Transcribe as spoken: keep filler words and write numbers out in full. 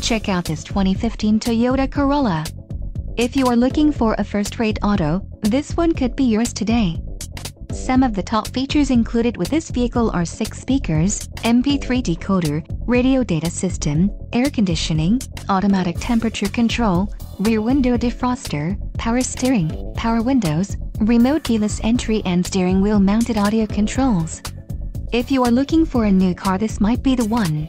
Check out this twenty fifteen Toyota Corolla. If you are looking for a first-rate auto, this one could be yours today. Some of the top features included with this vehicle are six speakers, M P three decoder, radio data system, air conditioning, automatic temperature control, rear window defroster, power steering, power windows, remote keyless entry and steering wheel mounted audio controls. If you are looking for a new car, this might be the one.